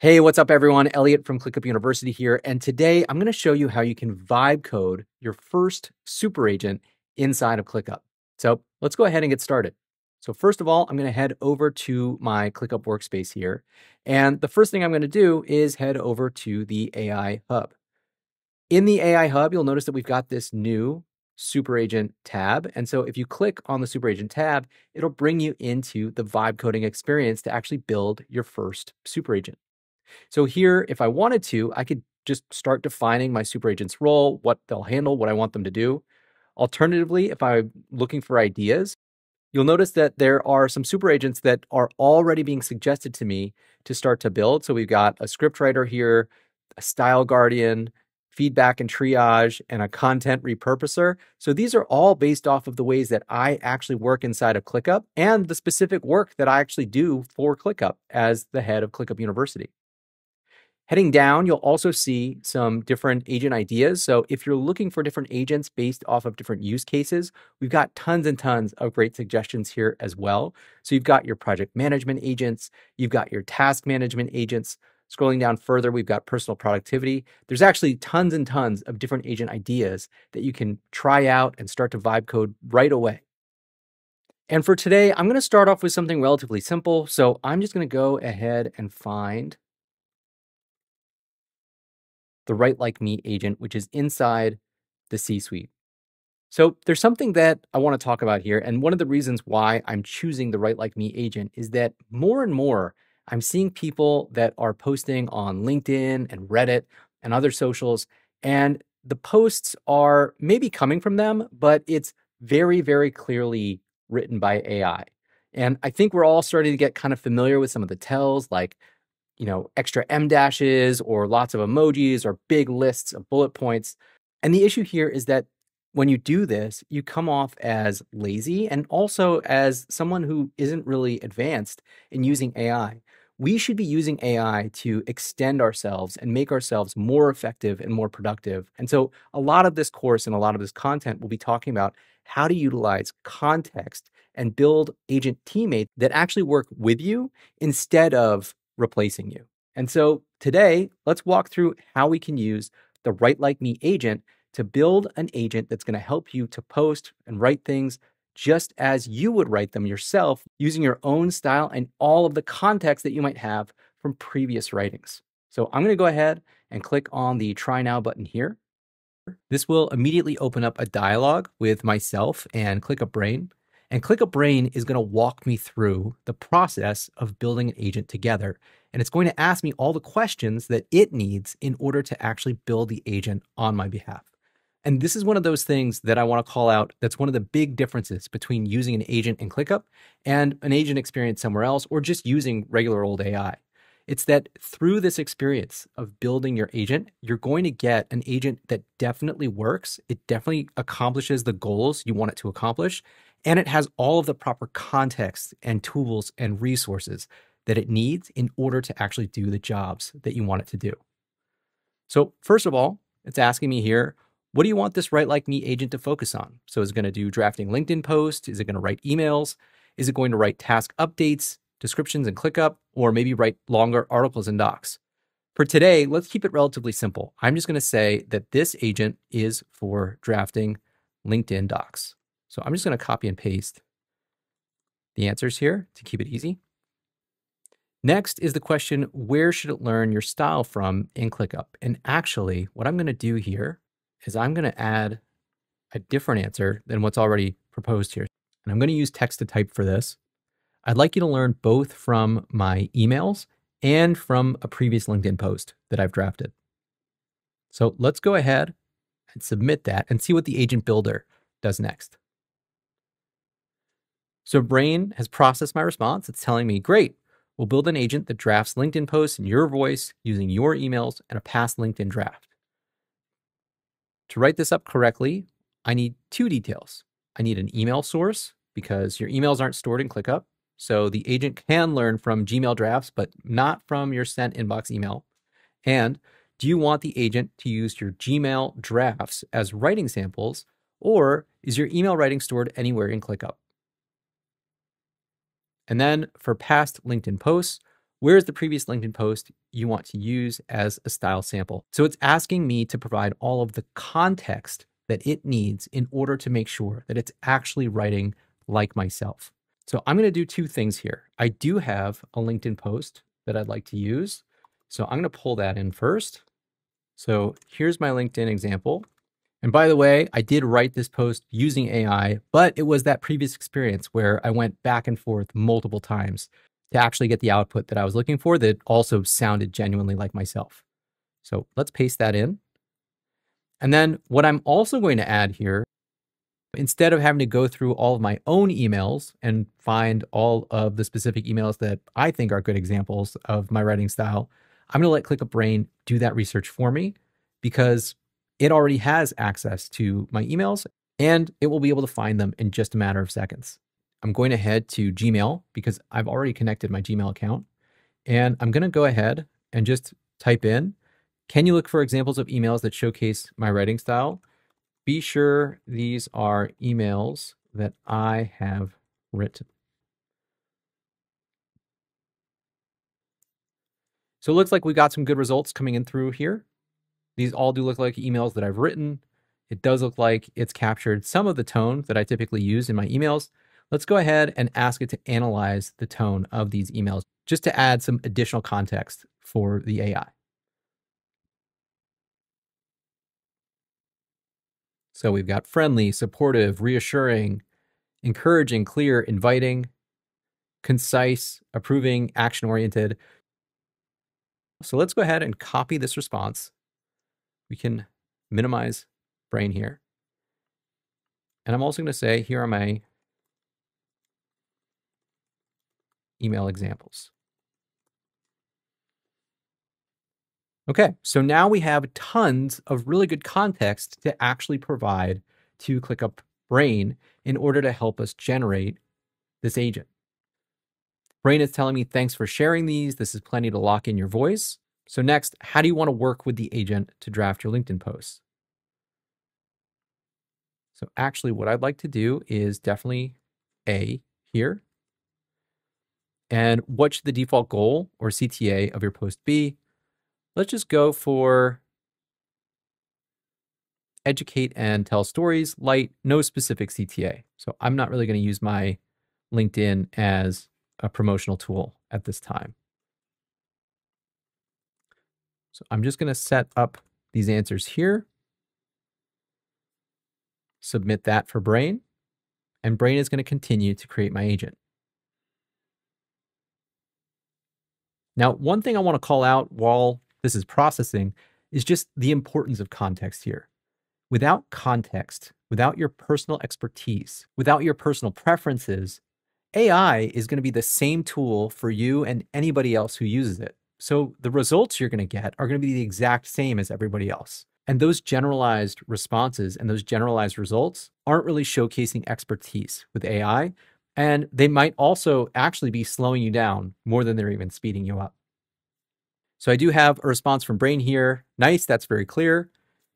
Hey, what's up everyone? Elliot from ClickUp University here. And today I'm going to show you how you can vibe code your first super agent inside of ClickUp. So let's go ahead and get started. So first of all, I'm going to head over to my ClickUp workspace here. And the first thing I'm going to do is head over to the AI Hub. In the AI Hub, you'll notice that we've got this new super agent tab. And so if you click on the super agent tab, it'll bring you into the vibe coding experience to actually build your first super agent. So here, if I wanted to, I could just start defining my super agent's role, what they'll handle, what I want them to do. Alternatively, if I'm looking for ideas, you'll notice that there are some super agents that are already being suggested to me to start to build. So we've got a script writer here, a style guardian, feedback and triage, and a content repurposer. So these are all based off of the ways that I actually work inside of ClickUp and the specific work that I actually do for ClickUp as the head of ClickUp University. Heading down, you'll also see some different agent ideas. So if you're looking for different agents based off of different use cases, we've got tons and tons of great suggestions here as well. So you've got your project management agents, you've got your task management agents. Scrolling down further, we've got personal productivity. There's actually tons and tons of different agent ideas that you can try out and start to vibe code right away. And for today, I'm going to start off with something relatively simple. So I'm just going to go ahead and find the Write Like Me agent, which is inside the C-suite. So there's something that I want to talk about here. And one of the reasons why I'm choosing the Write Like Me agent is that more and more I'm seeing people that are posting on LinkedIn and Reddit and other socials. And the posts are maybe coming from them, but it's very, very clearly written by AI. And I think we're all starting to get kind of familiar with some of the tells like, you know, extra M dashes or lots of emojis or big lists of bullet points. And the issue here is that when you do this, you come off as lazy and also as someone who isn't really advanced in using AI. We should be using AI to extend ourselves and make ourselves more effective and more productive. And so a lot of this course and a lot of this content will be talking about how to utilize context and build agent teammates that actually work with you instead of replacing you. And so today, let's walk through how we can use the Write Like Me agent to build an agent that's going to help you to post and write things just as you would write them yourself using your own style and all of the context that you might have from previous writings. So I'm going to go ahead and click on the Try Now button here. This will immediately open up a dialogue with myself and ClickUp Brain. And ClickUp Brain is going to walk me through the process of building an agent together. And it's going to ask me all the questions that it needs in order to actually build the agent on my behalf. And this is one of those things that I want to call out. That's one of the big differences between using an agent in ClickUp and an agent experience somewhere else, or just using regular old AI. It's that through this experience of building your agent, you're going to get an agent that definitely works. It definitely accomplishes the goals you want it to accomplish. And it has all of the proper context and tools and resources that it needs in order to actually do the jobs that you want it to do. So first of all, it's asking me here, what do you want this Write Like Me agent to focus on? So is it going to do drafting LinkedIn posts? Is it going to write emails? Is it going to write task updates, descriptions in ClickUp, or maybe write longer articles and docs? For today, let's keep it relatively simple. I'm just going to say that this agent is for drafting LinkedIn docs. So I'm just going to copy and paste the answers here to keep it easy. Next is the question, where should it learn your style from in ClickUp? And actually, what I'm going to do here is I'm going to add a different answer than what's already proposed here. And I'm going to use text to type for this. I'd like you to learn both from my emails and from a previous LinkedIn post that I've drafted. So let's go ahead and submit that and see what the agent builder does next. So Brain has processed my response. It's telling me, great, we'll build an agent that drafts LinkedIn posts in your voice using your emails and a past LinkedIn draft. To write this up correctly, I need two details. I need an email source because your emails aren't stored in ClickUp. So the agent can learn from Gmail drafts, but not from your sent inbox email. And do you want the agent to use your Gmail drafts as writing samples, or is your email writing stored anywhere in ClickUp? And then for past LinkedIn posts, where's the previous LinkedIn post you want to use as a style sample. So it's asking me to provide all of the context that it needs in order to make sure that it's actually writing like myself. So I'm going to do two things here. I do have a LinkedIn post that I'd like to use. So I'm going to pull that in first. So here's my LinkedIn example. And by the way, I did write this post using AI, but it was that previous experience where I went back and forth multiple times to actually get the output that I was looking for that also sounded genuinely like myself. So let's paste that in. And then what I'm also going to add here, instead of having to go through all of my own emails and find all of the specific emails that I think are good examples of my writing style, I'm going to let ClickUp Brain do that research for me because it already has access to my emails and it will be able to find them in just a matter of seconds. I'm going to head to Gmail because I've already connected my Gmail account, and I'm going to go ahead and just type in, can you look for examples of emails that showcase my writing style? Be sure these are emails that I have written. So it looks like we got some good results coming in through here. These all do look like emails that I've written. It does look like it's captured some of the tone that I typically use in my emails. Let's go ahead and ask it to analyze the tone of these emails just to add some additional context for the AI. So we've got friendly, supportive, reassuring, encouraging, clear, inviting, concise, approving, action-oriented. So let's go ahead and copy this response. We can minimize Brain here. And I'm also going to say, here are my email examples. Okay, so now we have tons of really good context to actually provide to ClickUp Brain in order to help us generate this agent. Brain is telling me, thanks for sharing these. This is plenty to lock in your voice. So next, how do you want to work with the agent to draft your LinkedIn posts? So actually what I'd like to do is definitely A here. And what should the default goal or CTA of your post be? Let's just go for educate and tell stories, light, no specific CTA. So I'm not really going to use my LinkedIn as a promotional tool at this time. So I'm just going to set up these answers here. Submit that for Brain. And Brain is going to continue to create my agent. Now, one thing I want to call out while this is processing is just the importance of context here. Without context, without your personal expertise, without your personal preferences, AI is going to be the same tool for you and anybody else who uses it. So the results you're going to get are going to be the exact same as everybody else. And those generalized responses and those generalized results aren't really showcasing expertise with AI. And they might also actually be slowing you down more than they're even speeding you up. So I do have a response from Brain here. Nice, that's very clear.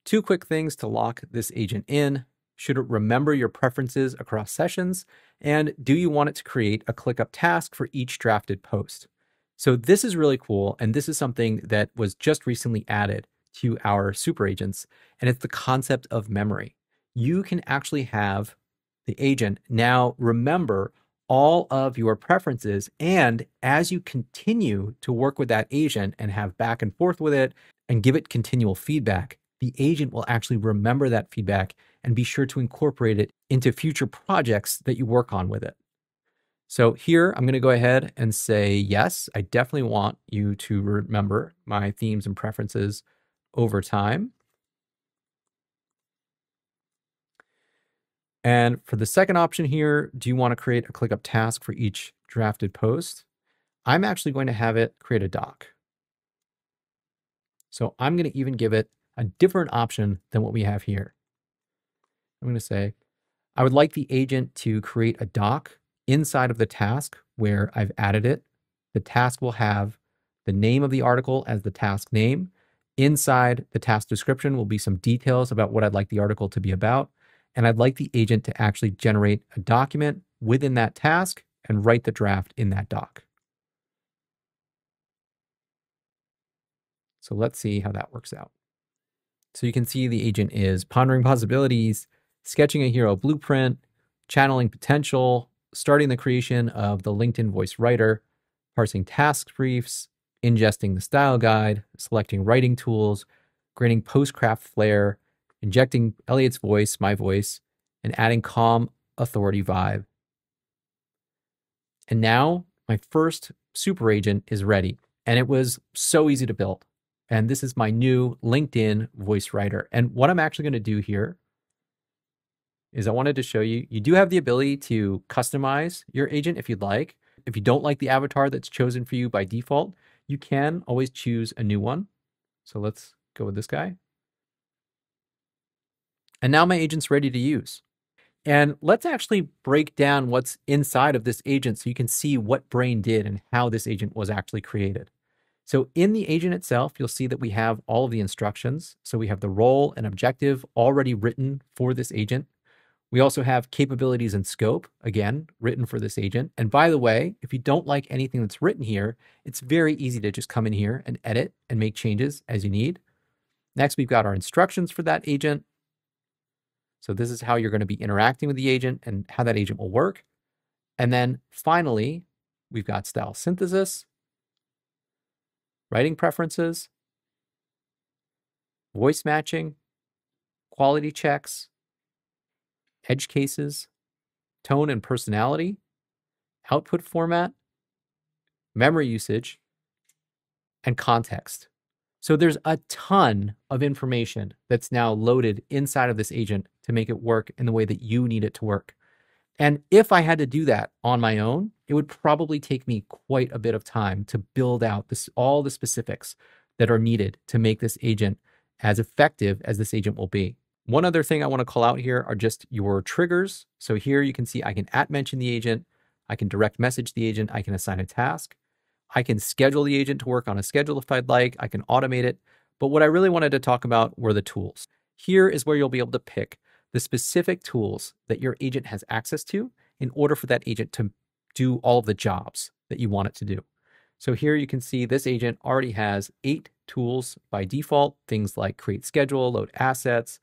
Two quick things to lock this agent in. Should it remember your preferences across sessions? And do you want it to create a ClickUp task for each drafted post? So this is really cool. And this is something that was just recently added to our Super Agents. And it's the concept of memory. You can actually have the agent now remember all of your preferences, and as you continue to work with that agent and have back and forth with it and give it continual feedback, the agent will actually remember that feedback and be sure to incorporate it into future projects that you work on with it. So here I'm going to go ahead and say, yes, I definitely want you to remember my themes and preferences over time. And for the second option here, do you want to create a ClickUp task for each drafted post? I'm actually going to have it create a doc. So I'm going to even give it a different option than what we have here. I'm going to say, I would like the agent to create a doc inside of the task where I've added it. The task will have the name of the article as the task name. Inside the task description will be some details about what I'd like the article to be about. And I'd like the agent to actually generate a document within that task and write the draft in that doc. So let's see how that works out. So you can see the agent is pondering possibilities, sketching a hero blueprint, channeling potential, starting the creation of the LinkedIn voice writer, parsing task briefs, ingesting the style guide, selecting writing tools, grading post-craft flair, injecting Elliot's voice, my voice, and adding calm authority vibe. And now my first super agent is ready, and it was so easy to build. And this is my new LinkedIn voice writer. And what I'm actually going to do here is I wanted to show you, you do have the ability to customize your agent if you'd like. If you don't like the avatar that's chosen for you by default, you can always choose a new one. So let's go with this guy. And now my agent's ready to use. And let's actually break down what's inside of this agent so you can see what Brain did and how this agent was actually created. So in the agent itself, you'll see that we have all of the instructions. So we have the role and objective already written for this agent. We also have capabilities and scope, again, written for this agent. And by the way, if you don't like anything that's written here, it's very easy to just come in here and edit and make changes as you need. Next, we've got our instructions for that agent. So this is how you're going to be interacting with the agent and how that agent will work. And then finally, we've got style synthesis, writing preferences, voice matching, quality checks, edge cases, tone and personality, output format, memory usage, and context. So there's a ton of information that's now loaded inside of this agent to make it work in the way that you need it to work. And if I had to do that on my own, it would probably take me quite a bit of time to build out all the specifics that are needed to make this agent as effective as this agent will be. One other thing I want to call out here are just your triggers. So here you can see I can @mention the agent, I can direct message the agent, I can assign a task, I can schedule the agent to work on a schedule if I'd like, I can automate it. But what I really wanted to talk about were the tools. Here is where you'll be able to pick the specific tools that your agent has access to in order for that agent to do all of the jobs that you want it to do. So here you can see this agent already has 8 tools by default, things like create schedule, load assets,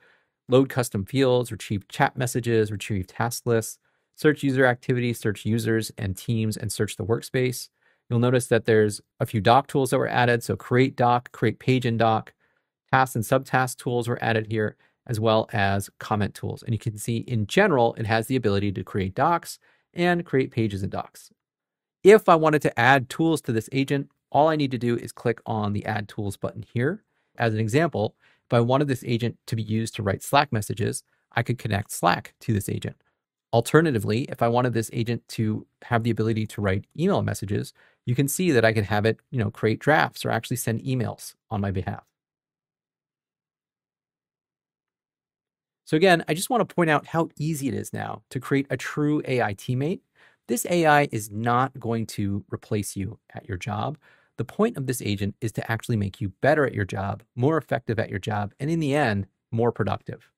load custom fields, retrieve chat messages, retrieve task lists, search user activity, search users and teams, and search the workspace. You'll notice that there's a few doc tools that were added. So create doc, create page in doc, task and subtask tools were added here, as well as comment tools. And you can see in general, it has the ability to create docs and create pages in docs. If I wanted to add tools to this agent, all I need to do is click on the add tools button here. As an example, if I wanted this agent to be used to write Slack messages, I could connect Slack to this agent. Alternatively, if I wanted this agent to have the ability to write email messages, you can see that I could have it, create drafts or actually send emails on my behalf. So again, I just want to point out how easy it is now to create a true AI teammate. This AI is not going to replace you at your job. The point of this agent is to actually make you better at your job, more effective at your job, and in the end, more productive.